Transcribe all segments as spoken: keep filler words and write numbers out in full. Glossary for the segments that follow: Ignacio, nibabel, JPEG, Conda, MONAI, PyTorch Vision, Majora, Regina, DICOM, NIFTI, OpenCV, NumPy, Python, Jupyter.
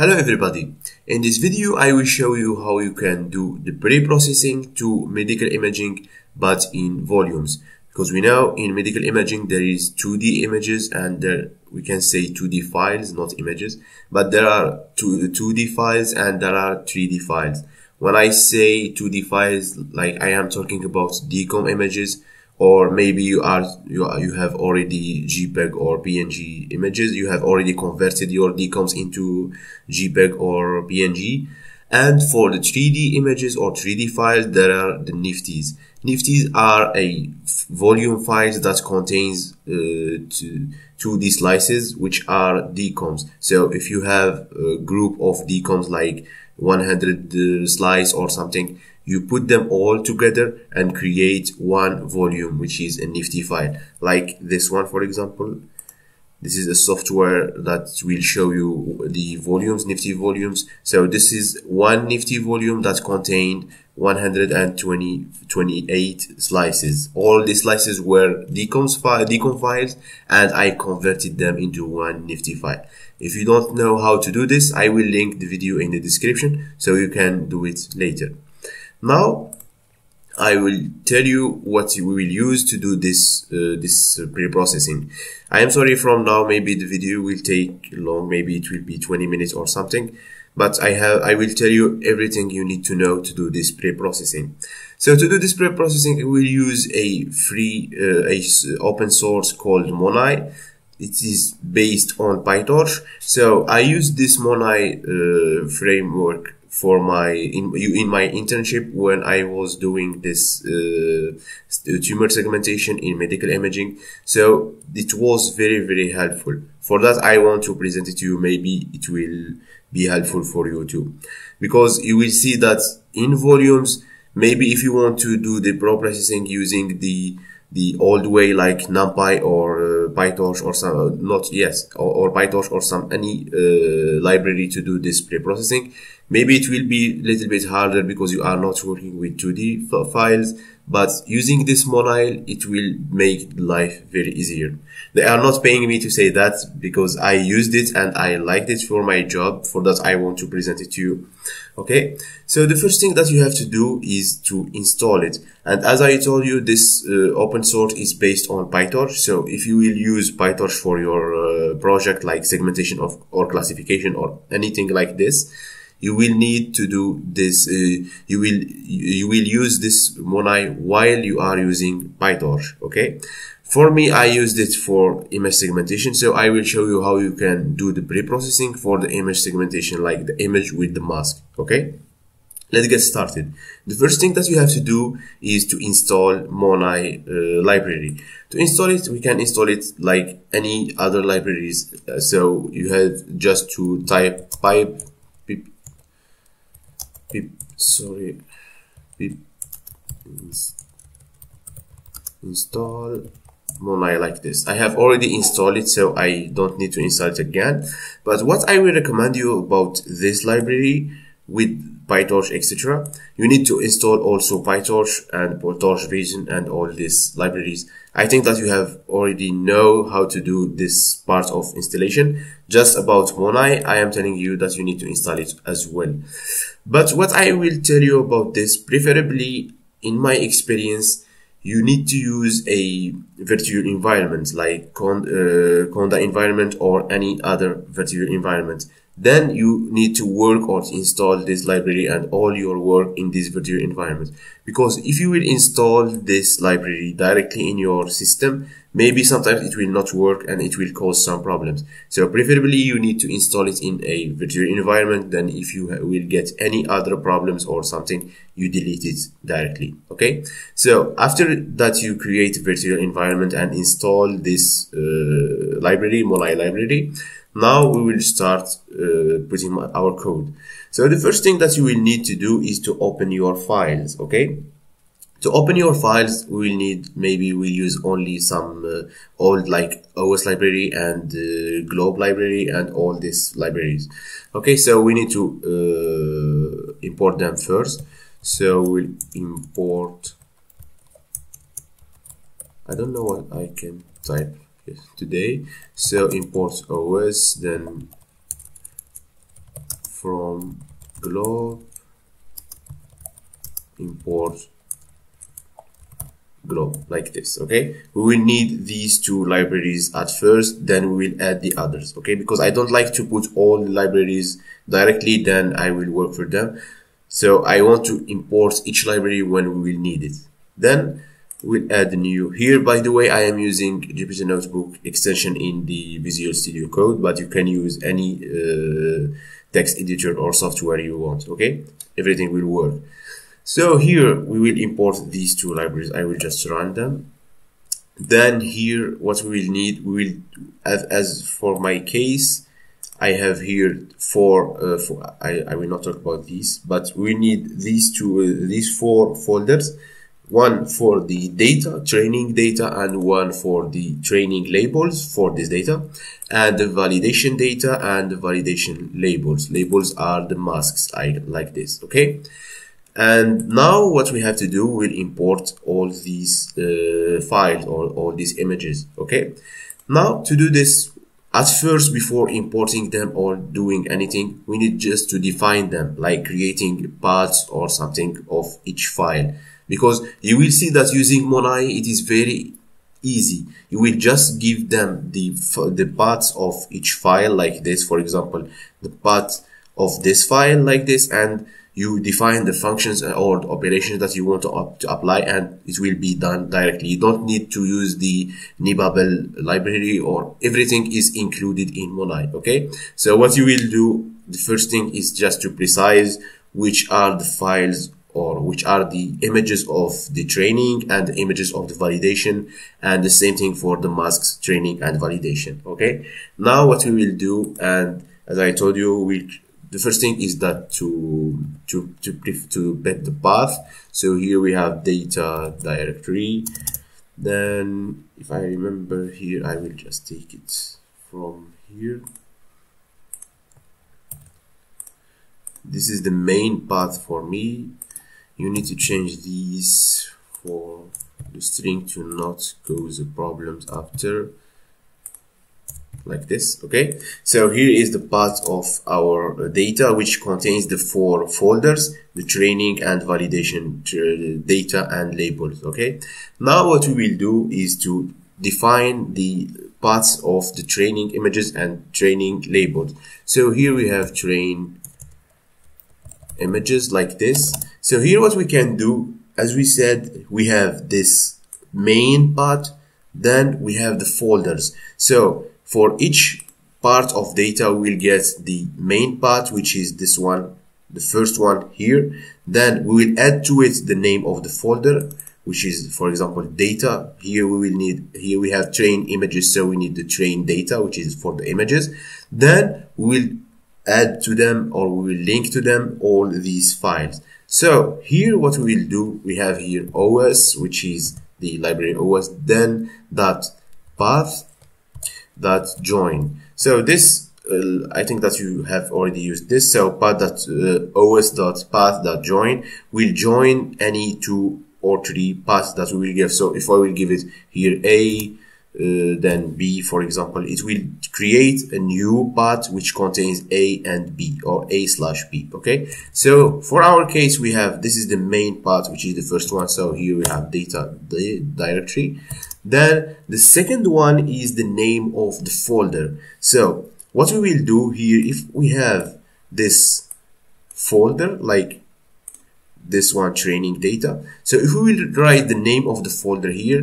Hello everybody, in this video I will show you how you can do the pre-processing to medical imaging but in volumes, because we know in medical imaging there is two D images and there we can say two D files, not images, but there are two D files and there are three D files. When I say two D files, like I am talking about DICOM images, or maybe you are you, are, you have already JPEG or P N G images. You have already converted your DICOMs into JPEG or P N G. And for the three D images or three D files, there are the NIFTIs. NIFTIs are a volume files that contains uh, two D slices, which are DICOMs. So if you have a group of DICOMs like one hundred uh, slice or something, you put them all together and create one volume, which is a NIFTI file. Like this one, for example. This is a software that will show you the volumes, NIFTI volumes. So this is one NIFTI volume that contained one hundred twenty-eight slices. All the slices were DICOMs file, DICOM files, and I converted them into one NIFTI file. If you don't know how to do this, I will link the video in the description so you can do it later. Now, I will tell you what we will use to do this uh, this pre-processing. I am sorry from now, maybe the video will take long, maybe it will be twenty minutes or something, but I have I will tell you everything you need to know to do this pre-processing. So to do this pre-processing, we will use a free uh, a open source called MONAI. It is based on PyTorch. So I use this MONAI uh, framework for my in, in my internship when I was doing this uh, tumor segmentation in medical imaging. So it was very very helpful. For that I want to present it to you. Maybe it will be helpful for you too, because you will see that in volumes, maybe if you want to do the pre-processing using the the old way like NumPy or uh, PyTorch or some not yes or, or PyTorch or some any uh, library to do this pre-processing, maybe it will be a little bit harder because you are not working with two D files, but using this MONAI, it will make life very easier. They are not paying me to say that because I used it and I liked it for my job. For that, I want to present it to you. Okay, so the first thing that you have to do is to install it. And as I told you, this uh, open source is based on PyTorch. So if you will use PyTorch for your uh, project like segmentation of or classification or anything like this, you will need to do this. Uh, you will you will use this MONAI while you are using PyTorch. Okay. For me, I used it for image segmentation, so I will show you how you can do the pre-processing for the image segmentation, like the image with the mask. Okay. Let's get started. The first thing that you have to do is to install MONAI uh, library. To install it, we can install it like any other libraries. Uh, so you have just to type pipe. Pip, sorry, pip, install MONAI like this. I have already installed it, so I don't need to install it again. But what I will recommend you about this library with PyTorch, et cetera, you need to install also PyTorch and PyTorch Vision and all these libraries. I think that you have already know how to do this part of installation. Just about MONAI, I am telling you that you need to install it as well. But what I will tell you about this, preferably in my experience, you need to use a virtual environment like Conda environment or any other virtual environment. Then you need to work or install this library and all your work in this virtual environment. Because if you will install this library directly in your system, maybe sometimes it will not work and it will cause some problems. So preferably you need to install it in a virtual environment. Then if you will get any other problems or something, you delete it directly. Okay. So after that, you create a virtual environment and install this uh, library, MONAI library. Now we will start uh, putting our code. So the first thing that you will need to do is to open your files, okay? To open your files, we will need, maybe we we'll use only some uh, old like O S library and uh, Globe library and all these libraries. Okay, so we need to uh, import them first. So we'll import, I don't know what I can type today, so import O S, then from globe import globe like this. Okay, we will need these two libraries at first, then we will add the others. Okay, because I don't like to put all the libraries directly, then I will work for them. So I want to import each library when we will need it. Then we'll add new here. By the way, I am using Jupyter Notebook extension in the Visual Studio Code, but you can use any uh, text editor or software you want. Okay, everything will work. So here we will import these two libraries. I will just run them. Then here what we will need, we will, as, as for my case, I have here four, uh, four I, I will not talk about these, but we need these two, uh, these four folders. One for the data, training data, and one for the training labels for this data, and the validation data and the validation labels. Labels are the masks, I like this, okay? And now what we have to do, we'll import all these uh, files or all these images, okay? Now to do this, at first, before importing them or doing anything, we need just to define them, like creating paths or something of each file. Because you will see that using MONAI, it is very easy. You will just give them the, the paths of each file like this, for example, the path of this file like this, and you define the functions or the operations that you want to, up, to apply, and it will be done directly. You don't need to use the nibabel library, or everything is included in MONAI, okay? So what you will do, the first thing is just to precise which are the files or which are the images of the training and the images of the validation, and the same thing for the masks, training and validation. Okay, now what we will do, and as I told you, we the first thing is that to to to to bet the path. So here we have data directory. Then if I remember here, I will just take it from here. This is the main path for me. You need to change these for the string to not cause problems after, like this. Okay, so here is the path of our data, which contains the four folders, the training and validation data and labels. Okay, now what we will do is to define the paths of the training images and training labels. So here we have train images like this. So here what we can do, as we said, we have this main part, then we have the folders. So for each part of data, we'll get the main part, which is this one, the first one here. Then we will add to it the name of the folder, which is, for example, data. Here we will need, here we have train images, so we need the train data, which is for the images. Then we'll add to them, or we will link to them, all these files. So here what we will do, we have here O S, which is the library O S, then that path, that join. So this, uh, I think that you have already used this. So path that uh, O S dot path that join will join any two or three paths that we will give. So if I will give it here A, Uh, then B, for example, it will create a new path which contains A and B, or A slash B. Okay, so for our case, we have, this is the main path, which is the first one. So here we have data directory. Then the second one is the name of the folder. So what we will do here, if we have this folder like this one, training data, so if we will write the name of the folder here,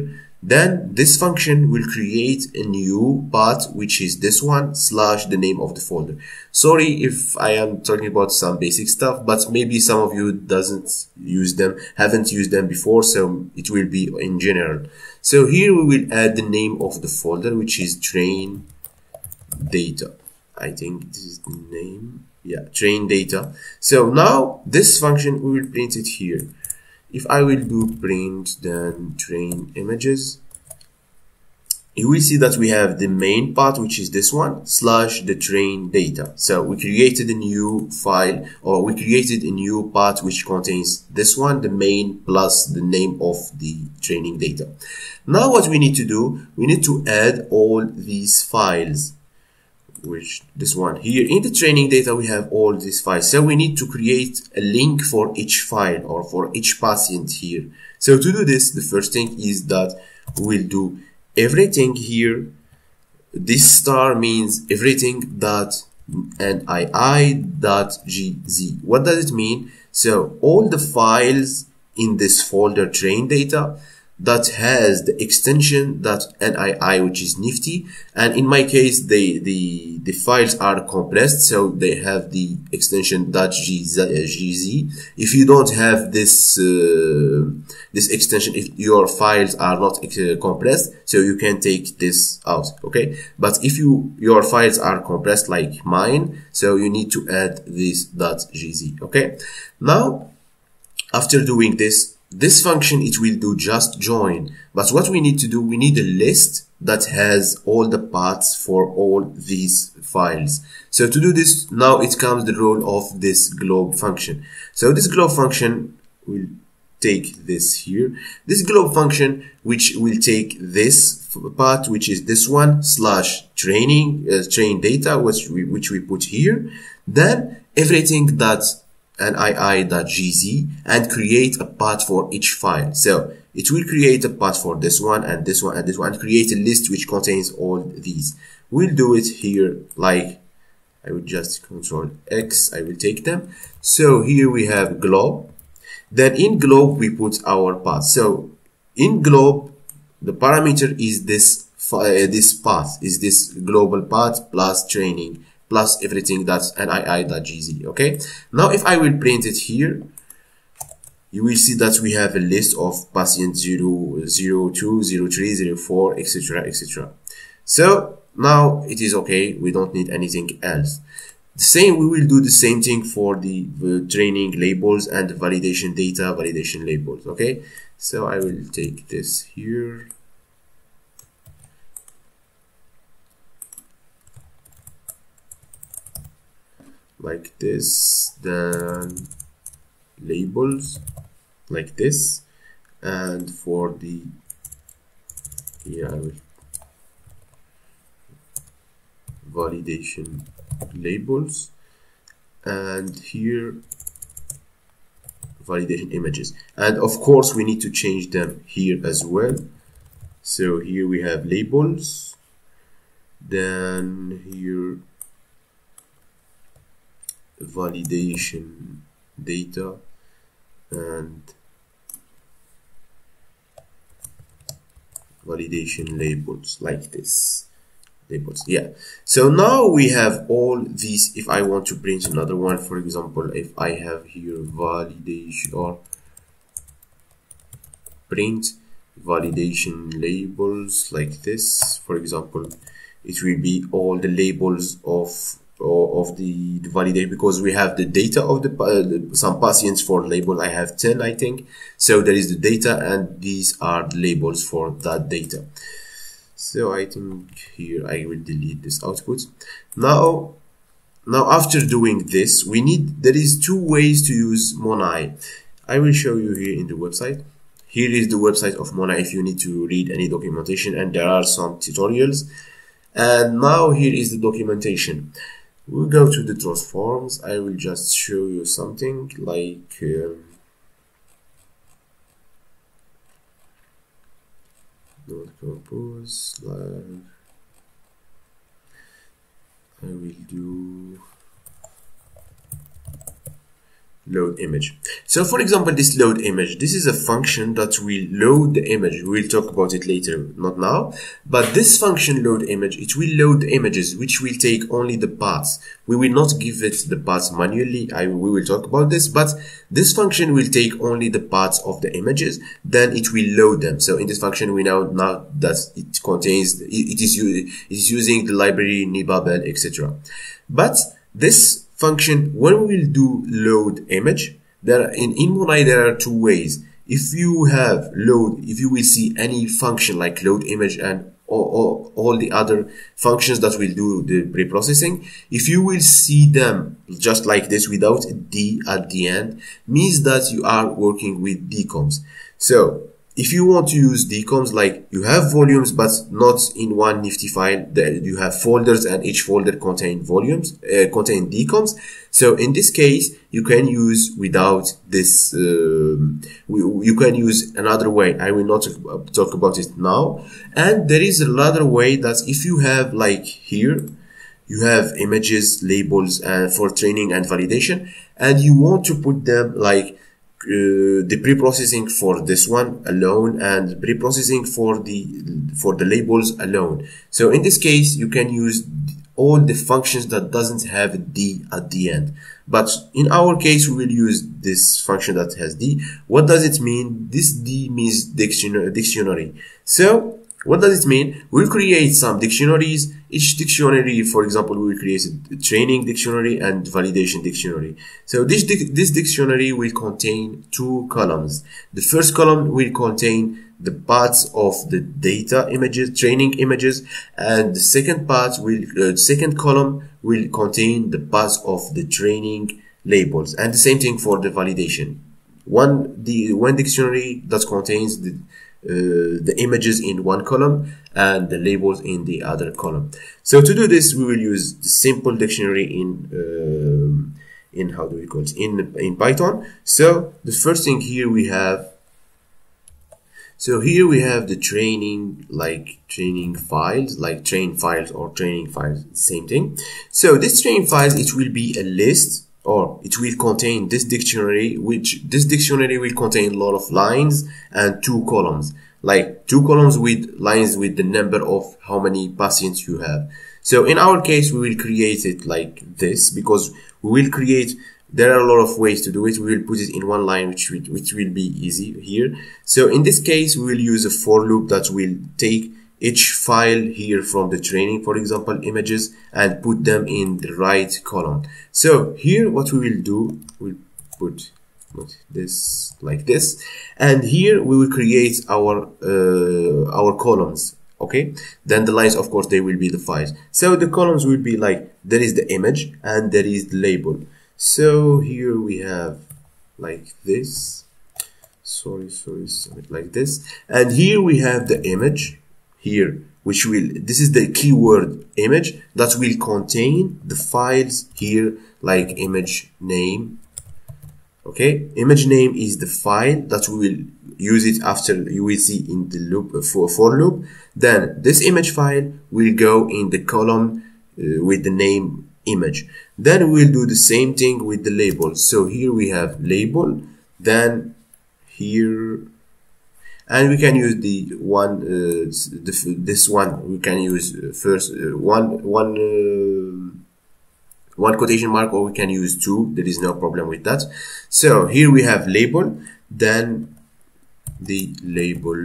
then this function will create a new path, which is this one slash the name of the folder. Sorry if I am talking about some basic stuff, but maybe some of you doesn't use them, haven't used them before, so it will be in general. So here we will add the name of the folder, which is train data. I think this is the name. Yeah, train data. So now this function, we will print it here. If I will do print then train images, you will see that we have the main part, which is this one, slash the train data. So we created a new file, or we created a new part which contains this one, the main, plus the name of the training data. Now what we need to do, we need to add all these files. which this one here. In the training data we have all these files, so we need to create a link for each file or for each patient here. So to do this, the first thing is that we'll do everything here. This star means everything dot N I I dot G Z. What does it mean? So all the files in this folder train data that has the extension that N I I, which is NIFTI, and in my case they the the files are compressed, so they have the extension .gz. If you don't have this uh, this extension, if your files are not uh, compressed, so you can take this out, okay? But if you your files are compressed like mine, so you need to add this .gz, okay? Now after doing this, this function, it will do just join. But what we need to do, we need a list that has all the paths for all these files. So to do this, now it comes the role of this globe function. So this globe function will take this here. This globe function, which will take this part, which is this one, slash training, uh, train data, which we, which we put here. Then everything that N I I dot G Z, and create a path for each file. So it will create a path for this one and this one and this one, and create a list which contains all these. We'll do it here like I would just control X, I will take them. So here we have globe. Then in globe we put our path. So in globe the parameter is this uh, this path, is this global path plus training plus everything that's N I I dot G Z, okay? Now if I will print it here, you will see that we have a list of patient zero, zero two, zero three, zero four, etc, etc. So now it is okay, we don't need anything else. The same, we will do the same thing for the, the training labels and validation data, validation labels, okay? So I will take this here. Like this, then labels like this, and for the yeah, I will validation labels, and here validation images, and of course we need to change them here as well. So here we have labels, then here validation data, and validation labels like this, labels, yeah. So now we have all these. If I want to print another one, for example, if I have here validation or print validation labels like this, for example, it will be all the labels of Or of the, the validate, because we have the data of the uh, some patients for label. I have ten, I think. So there is the data, and these are the labels for that data. So I think here I will delete this output. Now, now after doing this, we need there is two ways to use MONAI. I will show you here in the website. Here is the website of MONAI if you need to read any documentation, and there are some tutorials. And now here is the documentation. We'll go to the transforms. I will just show you something like um, not compose, like I will do load image. So for example, this load image, this is a function that will load the image. We'll talk about it later, not now. But this function load image, it will load the images, which will take only the paths. We will not give it the paths manually. I, we will talk about this, but this function will take only the paths of the images, then it will load them. So in this function, we know now that it contains, it, it, is, it is using the library nibabel, et cetera. But this function, when we'll do load image, there in, in MONAI there are two ways. If you have load, if you will see any function like load image and all, all, all the other functions that will do the pre-processing, if you will see them just like this without a D at the end, means that you are working with DICOMs. So if you want to use D COMs, like you have volumes but not in one Nifty file, that you have folders and each folder contain volumes, uh, contain D COMs. So in this case, you can use without this, uh, you can use another way. I will not talk about it now. And there is another way that if you have, like here, you have images, labels uh, for training and validation, and you want to put them like Uh, the pre-processing for this one alone and pre-processing for the for the labels alone. So in this case, you can use all the functions that doesn't have D at the end. But in our case, we will use this function that has D. What does it mean? This D means dictionary. So what does it mean? We'll create some dictionaries. Each dictionary, for example, we'll create a training dictionary and validation dictionary. So this, this dictionary will contain two columns. The first column will contain the parts of the data images, training images, and the second part will, uh, second column will contain the parts of the training labels. And the same thing for the validation. One, the, one dictionary that contains the Uh, the images in one column and the labels in the other column. So to do this, we will use the simple dictionary in uh, in how do we call it in in Python. So the first thing here we have, so here we have the training, like training files, like train files or training files, same thing. So this train files, it will be a list, or it will contain this dictionary, which this dictionary will contain a lot of lines and two columns, like two columns with lines with the number of how many patients you have. So in our case, we will create it like this, because we will create, there are a lot of ways to do it. We will put it in one line, which will, which will be easy here. So in this case, we will use a for loop that will take each file here from the training, for example, images, and put them in the right column. So here what we will do, we'll put this like this, and here we will create our uh, our columns. Okay, then the lines, of course, they will be the files. So the columns will be like, there is the image and there is the label. So here we have like this, sorry sorry sorry like this, and here we have the image here, which will, this is the keyword image that will contain the files here, like image name. Okay, image name is the file that we will use it after, you will see in the loop for for loop. Then this image file will go in the column uh, with the name image. Then we will do the same thing with the label. So here we have label, then here, and we can use the one, uh, the, this one we can use first uh, one one uh, one quotation mark, or we can use two. There is no problem with that. So here we have label, then the label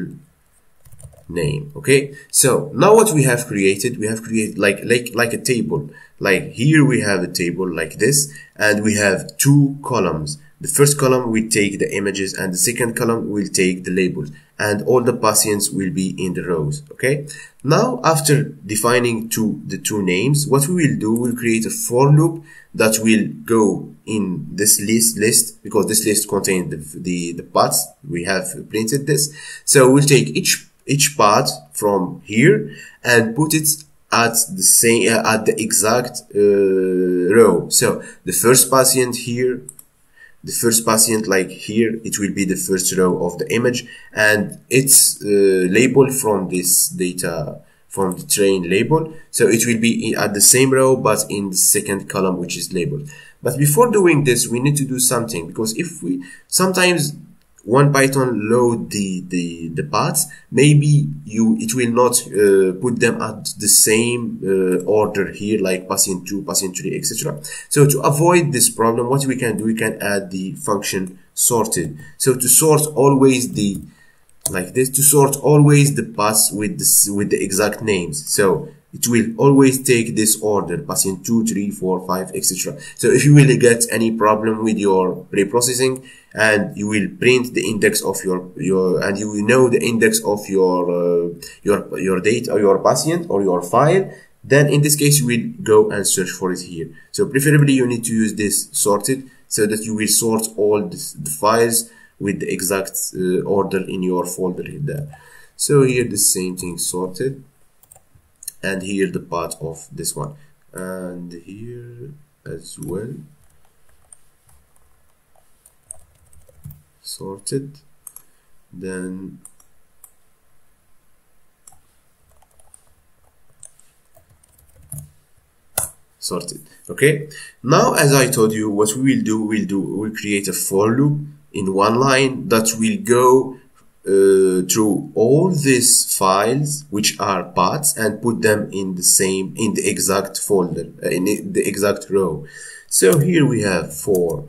name. Okay, so now what we have created, we have created like like like a table. Like here we have a table like this, and we have two columns. The first column will take the images, and the second column will take the labels, and all the patients will be in the rows. Okay, now after defining two the two names, what we will do, we'll create a for loop that will go in this list list because this list contains the, the the parts. We have printed this, so we'll take each each part from here and put it at the same uh, at the exact uh, row. So the first patient here, the first patient like here, it will be the first row of the image, and it's uh, labeled from this data, from the train label. So it will be at the same row, but in the second column, which is labeled. But before doing this, we need to do something, because if we sometimes OnePython load the, the, the paths, maybe you, it will not uh, put them at the same uh, order here, like patient two, patient three, et cetera. So to avoid this problem, what we can do, we can add the function sorted. So to sort always the, like this, to sort always the paths with the, with the exact names. So it will always take this order, patient two, three, four, five, et cetera. So if you really get any problem with your pre-processing, and you will print the index of your your, and you will know the index of your uh, your your data or your patient or your file, then in this case you will go and search for it here. So preferably you need to use this sorted, so that you will sort all this, the files with the exact uh, order in your folder there. So here the same thing sorted, and here the part of this one, and here as well sorted. Then sorted. Okay, now as I told you, what we will do, we'll do we'll create a for loop in one line that will go uh, through all these files which are paths and put them in the same, in the exact folder, in the exact row. So here we have for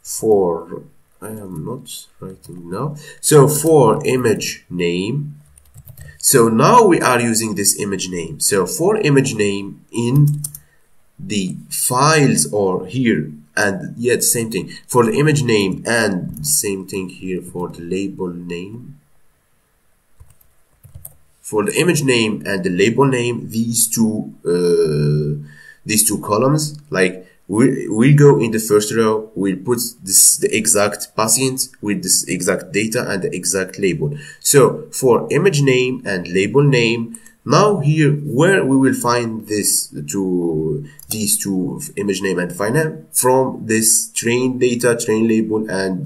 for I am not writing now. So for image name. So now we are using this image name. So for image name in the files or here, and yet same thing for the image name and same thing here for the label name. For the image name and the label name, these two uh, these two columns, like we we'll go in the first row, we'll put this the exact patient with this exact data and the exact label. So for image name and label name, now here where we will find this to these two image name and final from this train data, train label, and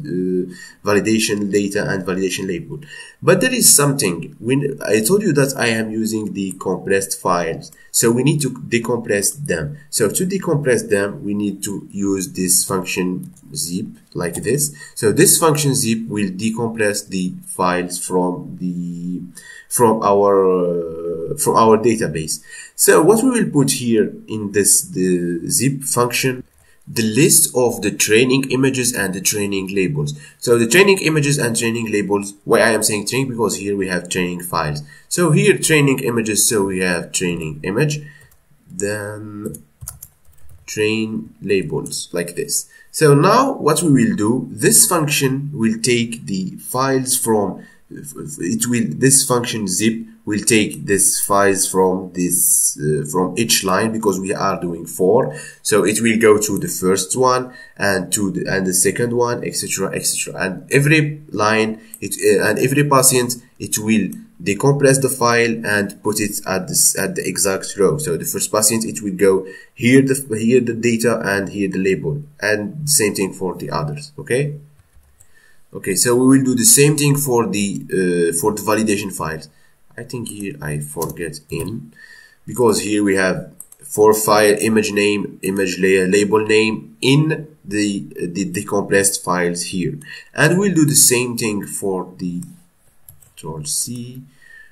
uh, validation data and validation label. But there is something, when I told you that I am using the compressed files, so we need to decompress them. So to decompress them, we need to use this function zip like this. So this function zip will decompress the files from the from our uh, from our database. So what we will put here in this the zip function, the list of the training images and the training labels. So the training images and training labels, why I am saying training, because here we have training files. So here training images, so we have training image, then train labels like this. So now what we will do, this function will take the files from it will this function zip will take this files from this uh, from each line, because we are doing four, so it will go to the first one and to the and the second one, etc, etc, and every line it uh, and every patient it will decompress the file and put it at this at the exact row. So the first patient it will go here the here the data and here the label, and same thing for the others. Okay. Okay, so we will do the same thing for the uh, for the validation files. I think here I forget in, because here we have for file image name, image layer, label name in the the decompressed files here, and we'll do the same thing for the Control C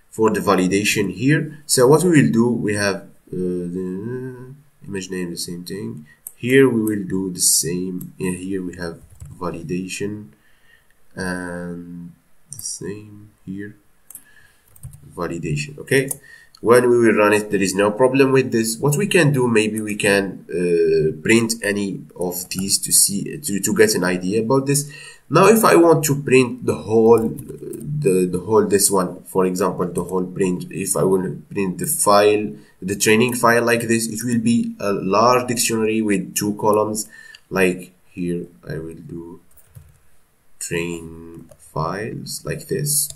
for the validation here. So what we will do, we have uh, the image name, the same thing here. We will do the same, and here we have validation. And the same here, validation. Okay, when we will run it, there is no problem with this. What we can do, maybe we can uh, print any of these to see to, to get an idea about this. Now if I want to print the whole the, the whole this one, for example, the whole print, if I will print the file, the training file like this, it will be a large dictionary with two columns. Like here I will do train files like this.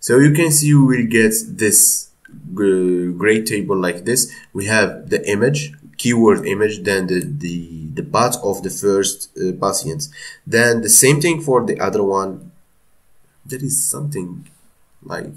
So you can see we will get this great table like this. We have the image, keyword image, then the the, the path of the first uh, patient, then the same thing for the other one. There is something like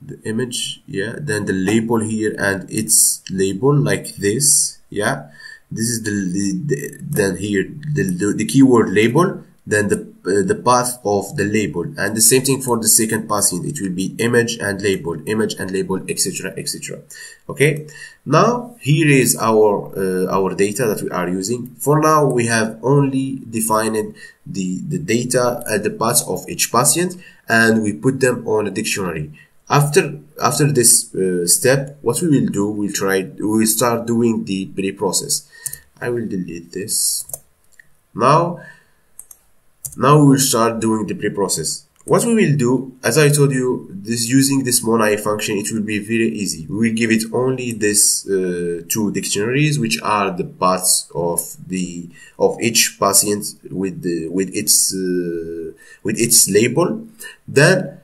the image, yeah, then the label here and its label like this, yeah, this is the, the, the then here the, the, the keyword label, then the uh, the path of the label, and the same thing for the second passing, it will be image and label, image and label, etc, etc. Okay, now here is our uh, our data that we are using. For now we have only defined the the data at the path of each patient, and we put them on a dictionary. After after this uh, step, what we will do, we'll try we will start doing the pre-process. I will delete this now. Now we will start doing the pre-process. What we will do, as I told you, this using this MONAI function, it will be very easy. We will give it only this uh, two dictionaries, which are the paths of the of each patient with the, with its uh, with its label. Then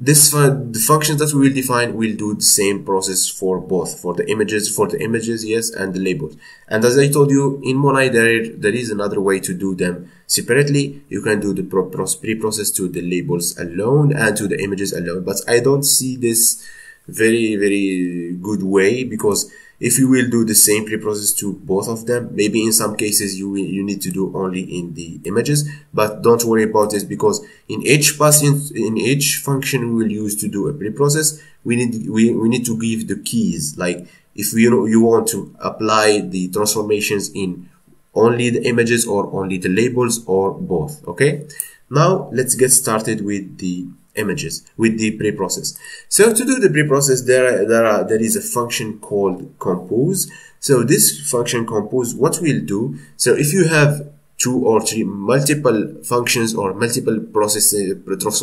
this uh, the functions that we will define will do the same process for both, for the images, for the images, yes, and the labels. And as I told you, in MONAI there there is another way to do them separately. You can do the pre-process to the labels alone and to the images alone. But I don't see this very very good way, because if you will do the same pre-process to both of them, maybe in some cases you will, you need to do only in the images. But don't worry about this, because in each patient, in each function we will use to do a pre-process, we need we, we need to give the keys. Like if you know you want to apply the transformations in only the images or only the labels or both. Okay, now let's get started with the images, with the pre-process. So to do the pre-process, there there are, there is a function called compose. So this function compose, what we'll do, so if you have two or three multiple functions or multiple processes,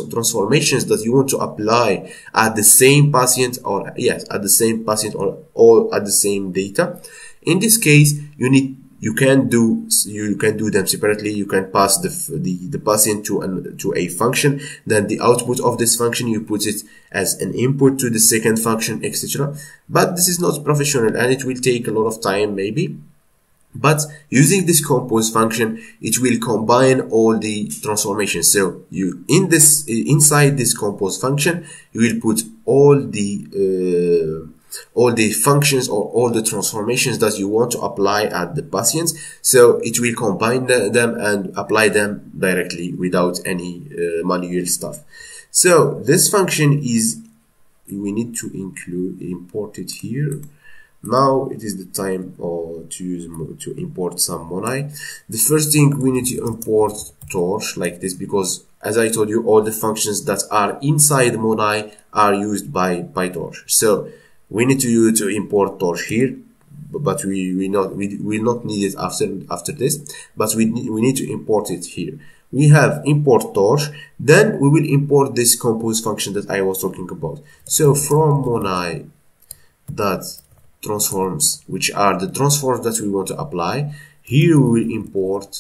transformations that you want to apply at the same patient, or yes, at the same patient, or all at the same data, in this case you need You can do you can do them separately. You can pass the the, the patient to an, to a function. Then the output of this function, you put it as an input to the second function, et cetera. But this is not professional, and it will take a lot of time maybe. But using this compose function, it will combine all the transformations. So you in this inside this compose function, you will put all the. Uh, all the functions or all the transformations that you want to apply at the patients. So it will combine them and apply them directly without any uh, manual stuff. So this function is, we need to include, import it here. Now it is the time or to use to import some MONAI. The first thing we need to import torch like this, because as I told you, all the functions that are inside MONAI are used by PyTorch. So we need to use to import torch here, but we we not we will not need it after after this. But we we need to import it here. We have import torch. Then we will import this compose function that I was talking about. So from MONAI dot transforms, which are the transforms that we want to apply, here we will import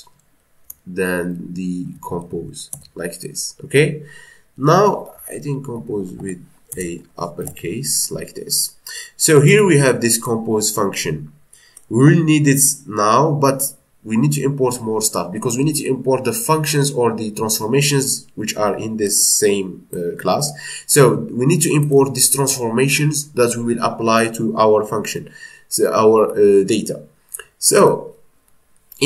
then the compose like this. Okay. Now I think compose with a uppercase like this. So here we have this compose function. We will need it now, but we need to import more stuff, because we need to import the functions or the transformations which are in this same uh, class. So we need to import these transformations that we will apply to our function, so our uh, data. So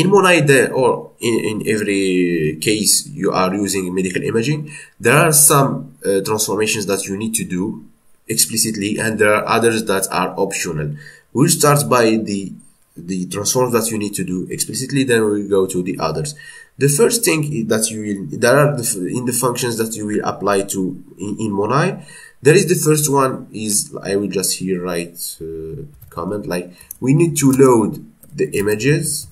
in MONAI there, or in, in every case you are using medical imaging, there are some uh, transformations that you need to do explicitly, and there are others that are optional. We'll start by the the transforms that you need to do explicitly, then we'll go to the others. The first thing that you will, there are the, in the functions that you will apply to in, in MONAI, there is the first one is, I will just here write uh, comment like, we need to load the images.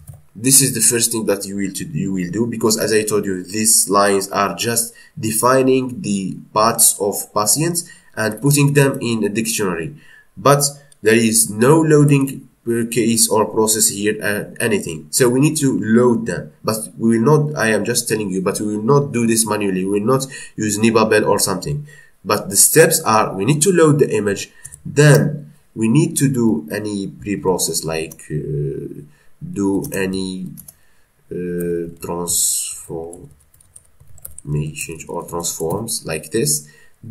This is the first thing that you will to, you will do, because as I told you, these lines are just defining the paths of patients and putting them in a dictionary. But there is no loading per case or process here and anything. So we need to load them, but we will not, I am just telling you, but we will not do this manually. We will not use nibabel or something. But the steps are, we need to load the image, then we need to do any pre-process like uh, do any uh, transformations or transforms like this.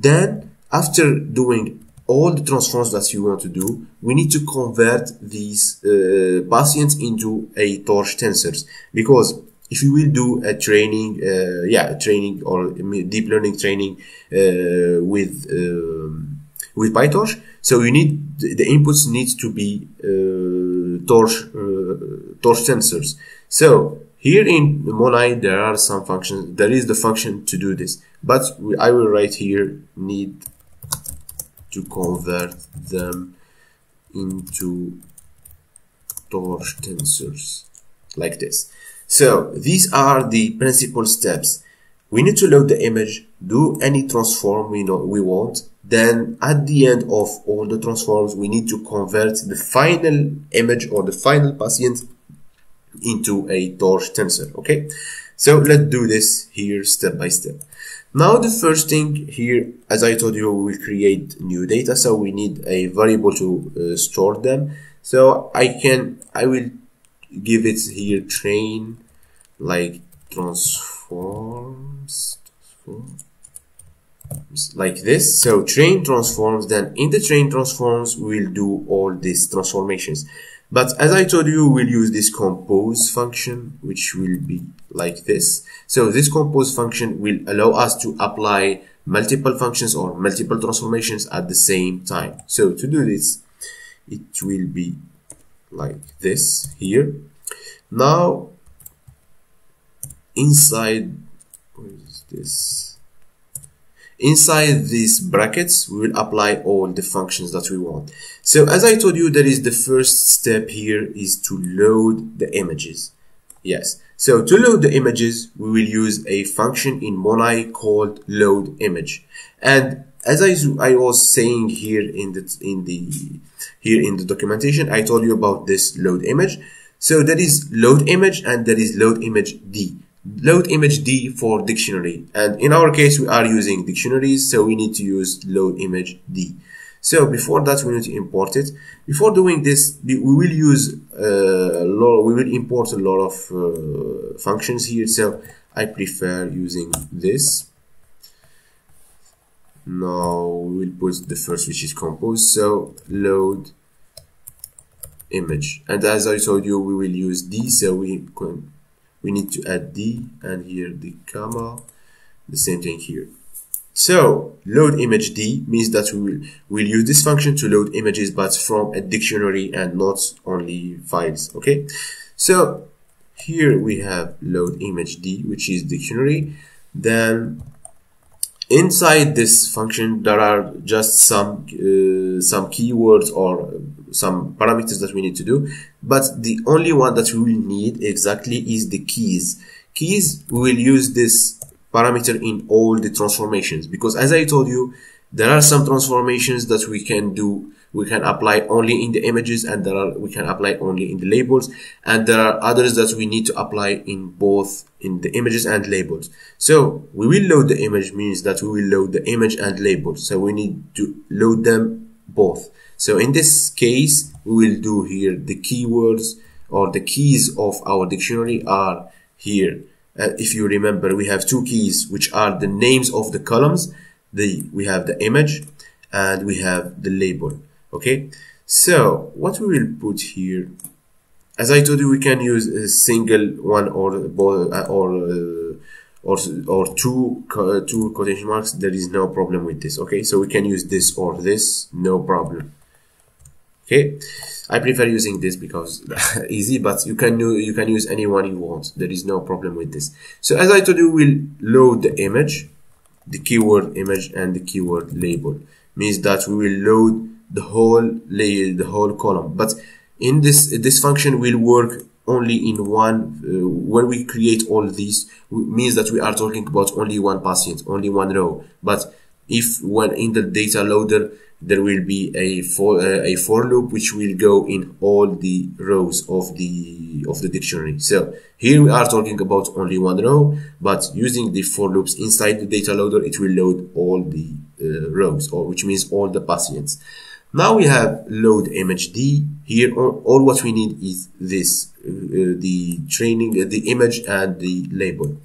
Then after doing all the transforms that you want to do, we need to convert these uh, patients into a torch tensors, because if you will do a training uh, yeah a training or deep learning training uh, with um, with PyTorch, so you need the inputs need to be uh, torch uh, torch tensors. So here in MONAI there are some functions. There is the function to do this, but I will write here need to convert them into torch tensors like this. So these are the principal steps. We need to load the image, do any transform we know we want. Then at the end of all the transforms, we need to convert the final image or the final patient into a torch tensor. Okay, so let's do this here step by step. Now the first thing here, as I told you, we will create new data, so we need a variable to uh, store them. So I can I will give it here train like transforms, transforms like this. So train transforms, then in the train transforms we'll do all these transformations. But as I told you, we'll use this compose function, which will be like this. So this compose function will allow us to apply multiple functions or multiple transformations at the same time. So to do this, it will be like this here. Now inside, what is this? Inside these brackets, we will apply all the functions that we want. So as I told you, there is the first step here is to load the images. Yes. So to load the images, we will use a function in MONAI called load image. And as I, I was saying here in the, in the, here in the documentation, I told you about this load image. So there is load image and there is load image D. Load image D for dictionary, and in our case we are using dictionaries, so we need to use load image D. So before that we need to import it. Before doing this, we will use uh, a lot, we will import a lot of uh, functions here, so I prefer using this. Now we will put the first, which is compose, so load image, and as I told you we will use D, so we can we need to add D, and here the comma, the same thing here. So load image D means that we will we'll use this function to load images, but from a dictionary and not only files. Okay, so here we have load image D, which is dictionary. Then inside this function there are just some uh, some keywords or some parameters that we need to do, but the only one that we will need exactly is the keys. Keys, we will use this parameter in all the transformations, because as I told you, there are some transformations that we can do, we can apply only in the images, and there are we can apply only in the labels, and there are others that we need to apply in both in the images and labels. So we will load the image means that we will load the image and labels, so we need to load them both. So in this case, we will do here the keywords or the keys of our dictionary are here. Uh, if you remember, we have two keys, which are the names of the columns. The, we have the image and we have the label. Okay, so what we will put here, as I told you, we can use a single one or or or or two two quotation marks. There is no problem with this. Okay, so we can use this or this, no problem. Okay, I prefer using this because easy, but you can do, you can use any one you want. There is no problem with this. So as I told you, we'll load the image, the keyword image, and the keyword label. Means that we will load the whole layer, the whole column. But in this this function will work only in one. Uh, when we create all these, means that we are talking about only one patient, only one row. But if when in the data loader, there will be a for uh, a for loop which will go in all the rows of the of the dictionary. So here we are talking about only one row, but using the for loops inside the data loader, it will load all the uh, rows, or which means all the patients. Now we have load image D here. All, all what we need is this uh, the training, uh, the image, and the label.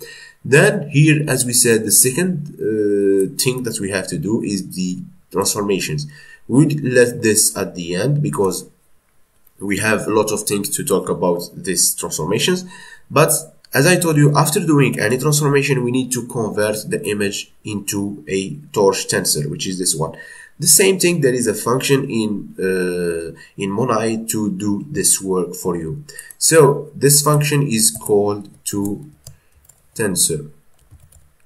Then here, as we said, the second uh, thing that we have to do is the transformations. We would let this at the end because we have a lot of things to talk about these transformations. But as I told you, after doing any transformation, we need to convert the image into a torch tensor, which is this one. The same thing, there is a function in uh, in MONAI to do this work for you. So this function is called to tensor,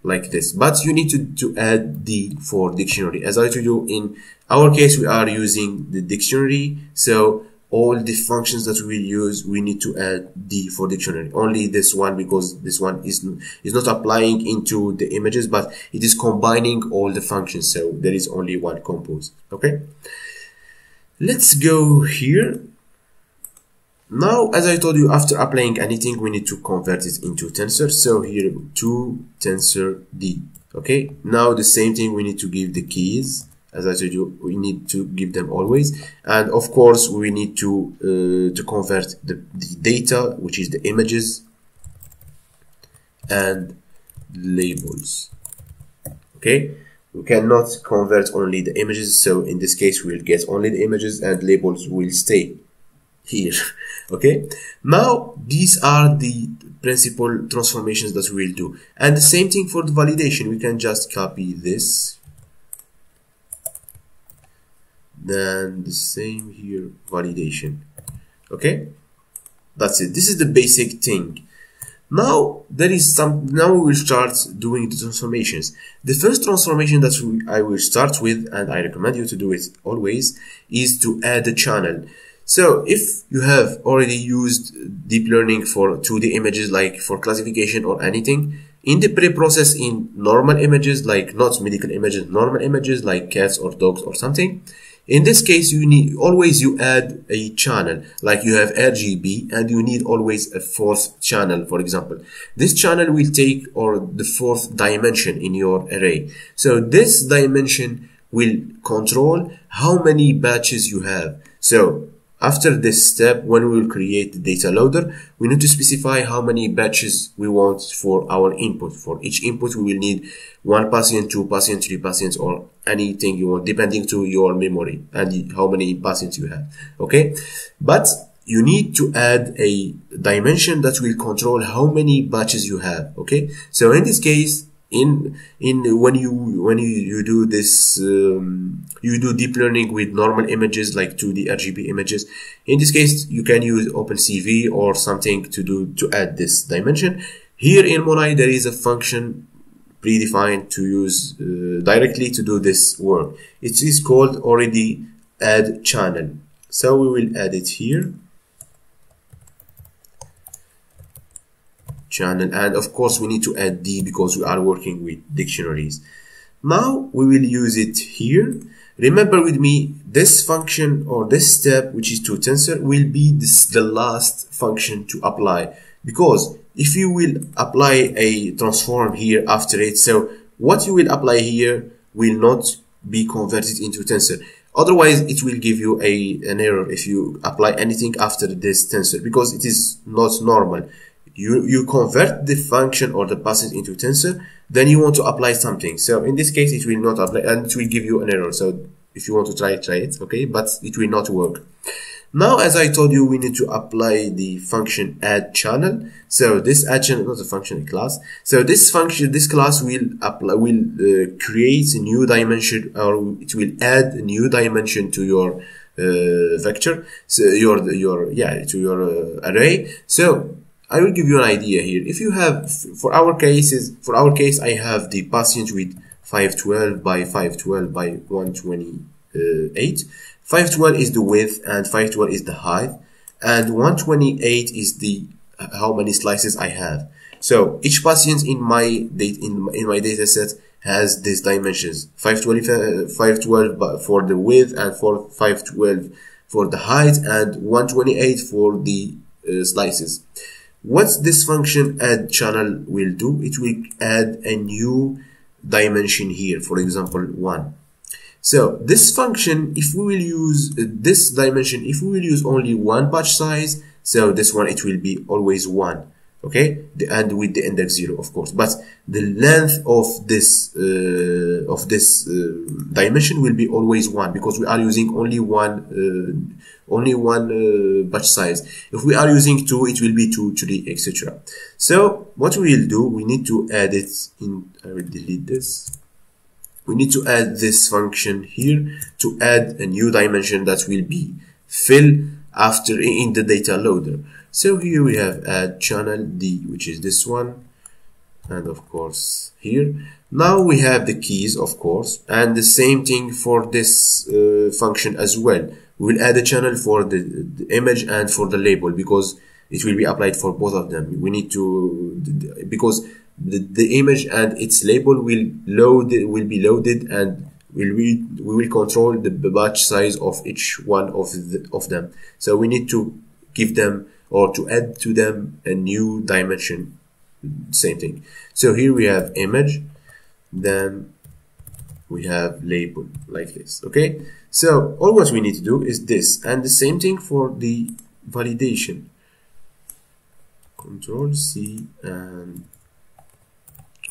like this, but you need to, to add D for dictionary. As I told you, in our case we are using the dictionary, so all the functions that we use, we need to add D for dictionary. Only this one, because this one is, is not applying into the images, but it is combining all the functions. So there is only one compose. Okay. Let's go here. Now, as I told you, after applying anything, we need to convert it into tensor. So here to tensor D. Okay. Now the same thing, we need to give the keys. As I told you, we need to give them always, and of course we need to uh, to convert the, the data, which is the images and labels. Okay, we cannot convert only the images, so in this case we'll get only the images and labels will stay here. Okay, now these are the principal transformations that we'll do, and the same thing for the validation. We can just copy this. Then the same here, validation. Okay, that's it. This is the basic thing. Now there is some, now we will start doing the transformations. The first transformation that we, I will start with, and I recommend you to do it always, is to add a channel. So if you have already used deep learning for two D images, like for classification or anything, in the pre-process in normal images, like not medical images, normal images like cats or dogs or something, in this case, you need always you add a channel, like you have R G B and you need always a fourth channel, for example. This channel will take or the fourth dimension in your array. So this dimension will control how many batches you have. So after this step, when we will create the data loader, we need to specify how many batches we want for our input. For each input, we will need one patient, two patients, three patients, or anything you want, depending to your memory and how many patients you have. Okay, but you need to add a dimension that will control how many batches you have. Okay, so in this case, in in when you when you, you do this um, you do deep learning with normal images like two D R G B images, in this case you can use OpenCV or something to do to add this dimension. Here in MONAI there is a function predefined to use uh, directly to do this work. It is called already add channel, so we will add it here, channel, and of course we need to add D because we are working with dictionaries. Now we will use it here. Remember with me, this function or this step, which is to tensor, will be this, the last function to apply, because if you will apply a transform here after it, so what you will apply here will not be converted into tensor. Otherwise, it will give you a, an error if you apply anything after this tensor, because it is not normal. You, you convert the function or the passage into tensor, then you want to apply something. So in this case, it will not apply and it will give you an error. So if you want to try it, try it, okay? But it will not work. Now, as I told you, we need to apply the function add channel. So this add channel, not a function, a class. So this function, this class will apply, will uh, create a new dimension, or it will add a new dimension to your uh, vector, so your, your, yeah, to your uh, array. So I will give you an idea here. If you have, for our cases, for our case, I have the patient with five twelve by five twelve by one twenty-eight. five twelve is the width and five twelve is the height, and one twenty-eight is the uh, how many slices I have. So each patient in my data in, in my data set has these dimensions: five twelve for the width, and for five twelve for the height, and one twenty-eight for the uh, slices. What this function add channel will do, it will add a new dimension here, for example one. So this function, if we will use this dimension, if we will use only one batch size, so this one it will be always one, okay, and with the index zero, of course. But the length of this uh, of this uh, dimension will be always one, because we are using only one. Uh, only one uh, batch size. If we are using two, it will be two, three, et cetera. So what we will do, we need to add it in, I will delete this. We need to add this function here to add a new dimension that will be fill after in the data loader. So here we have add channel D, which is this one. And of course here. Now we have the keys, of course, and the same thing for this uh, function as well. we'll add a channel for the, the image and for the label, because it will be applied for both of them. We need to, because the, the image and its label will load will be loaded, and will we we will control the batch size of each one of the, of them. So we need to give them, or to add to them, a new dimension. Same thing. So here we have image, then we have label, like this. Okay, so all what we need to do is this, and the same thing for the validation. Control C and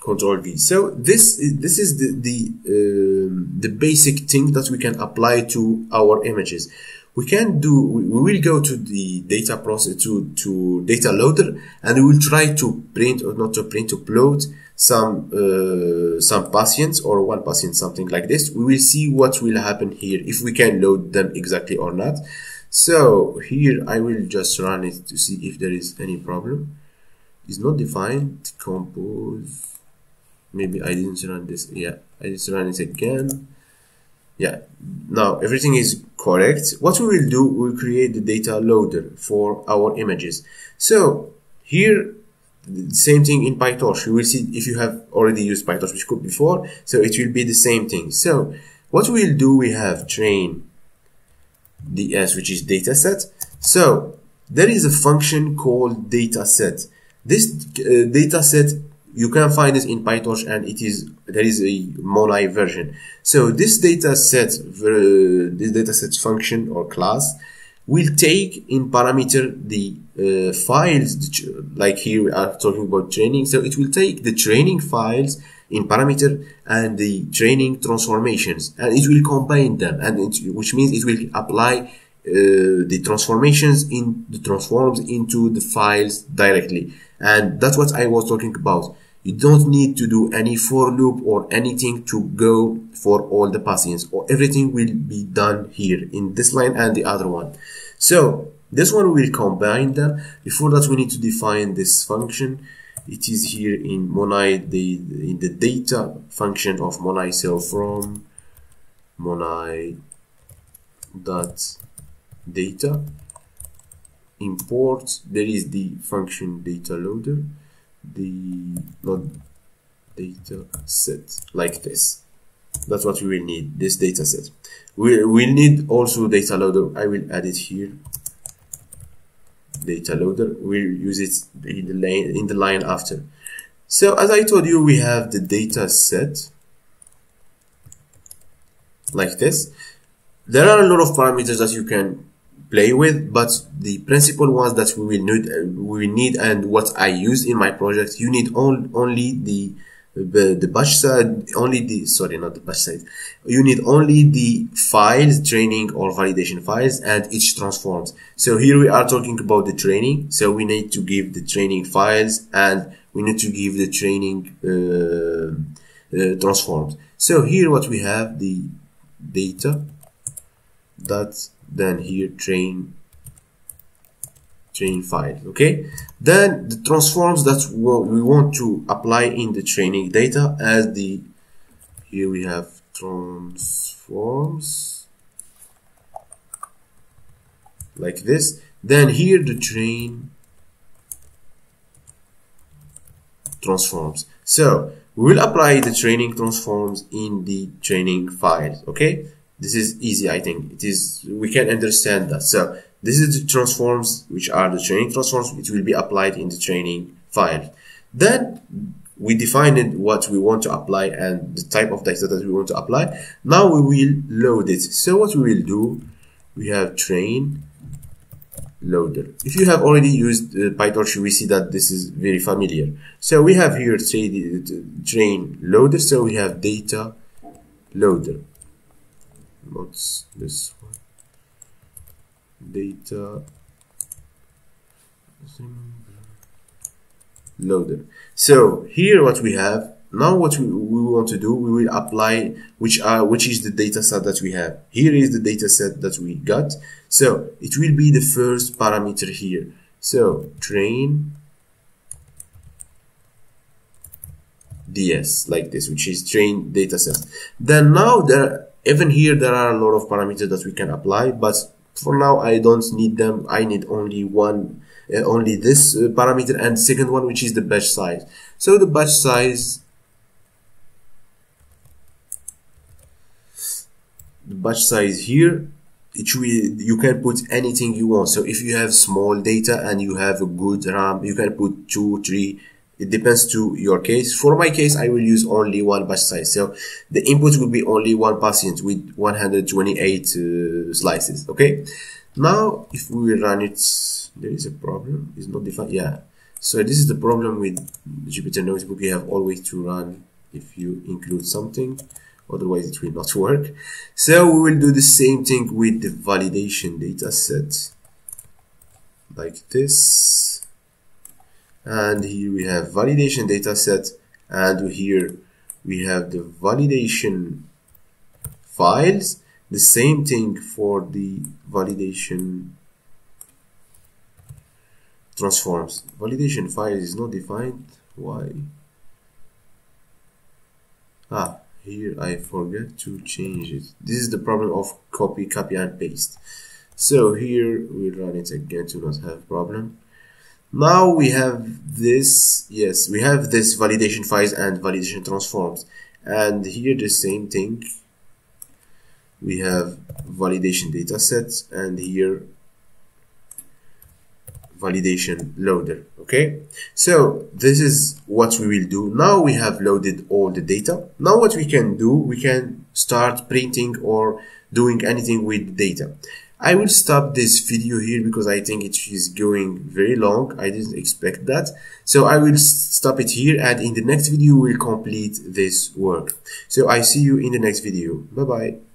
Control V. So this is this is the the um, the basic thing that we can apply to our images. We can do. We will go to the data process, to to data loader, and we will try to print, or not to print, to plot some uh, some patients, or one patient, something like this. We will see what will happen here, if we can load them exactly or not. So here I will just run it to see if there is any problem. It's not defined. Compose. Maybe I didn't run this. Yeah, I just run it again. Yeah, now everything is correct. What we will do, we'll create the data loader for our images. So here, the same thing in PyTorch. You will see if you have already used PyTorch, which could before, so it will be the same thing. So what we'll do, we have train D S, which is dataset. So there is a function called dataset. This uh, dataset, you can find it in PyTorch, and it is there is a MONAI version. So this dataset, uh, this dataset function or class, will take in parameter the uh, files. Like here we are talking about training, so it will take the training files in parameter and the training transformations, and it will combine them, and it, which means it will apply uh, the transformations in the transforms into the files directly. And that's what I was talking about. You don't need to do any for loop or anything to go for all the patients, or everything will be done here in this line and the other one. So this one will combine them. Before that, we need to define this function. It is here in MONAI, the in the data function of MONAI. So from MONAI dot data import, there is the function data loader, the not data set, like this. That's what we will need, this data set. We will need also data loader. I will add it here. Data loader, we'll use it in the line in the line after. So as I told you, we have the data set like this. There are a lot of parameters that you can play with, but the principal ones that we will need we will need and what I used in my project, you need on, only the the batch side, only the sorry not the batch side you need only the files, training or validation files, and each transforms. So here we are talking about the training, so we need to give the training files, and we need to give the training uh, uh, transforms. So here what we have, the data that then here train train file. Okay, then the transforms that we want to apply in the training data, as the here we have transforms like this, then here the train transforms. So we will apply the training transforms in the training files. Okay, this is easy, I think. It is, we can understand that. So this is the transforms, which are the training transforms, which will be applied in the training file. Then we defined what we want to apply and the type of data that we want to apply. Now we will load it. So what we will do, we have train loader. If you have already used uh, PyTorch, we see that this is very familiar. So we have here train loader. So we have data loader. What's this one? Data loader. So here what we have now, what we, we want to do, we will apply which are which is the data set that we have. Here is the data set that we got. So it will be the first parameter here. So train D S, like this, which is train data set. Then now there. Even here, there are a lot of parameters that we can apply, but For now I don't need them. I need only one, uh, only this uh, parameter and second one, which is the batch size. So the batch size, the batch size here, it will, you can put anything you want. So if you have small data and you have a good RAM, you can put two, three. It depends to your case. For my case, I will use only one batch size. So the input will be only one patient with one hundred twenty-eight uh, slices. Okay. Now, if we will run it, there is a problem. It's not defined. Yeah. So this is the problem with Jupyter Notebook. You have always to run if you include something. Otherwise, it will not work. So we will do the same thing with the validation data set. Like this. And here we have validation data set, and here we have the validation files. The same thing for the validation transforms. Validation file is not defined. Why? Ah, here I forgot to change it. This is the problem of copy, copy and paste. So here we run it again to not have problem. Now we have this, yes, we have this validation files and validation transforms. And here the same thing. We have validation data sets and here validation loader. Okay, so this is what we will do. Now we have loaded all the data. Now what we can do, we can start printing or doing anything with data. I will stop this video here because I think it is going very long. I didn't expect that. So I will stop it here, and in the next video we'll complete this work. So I see you in the next video. Bye bye.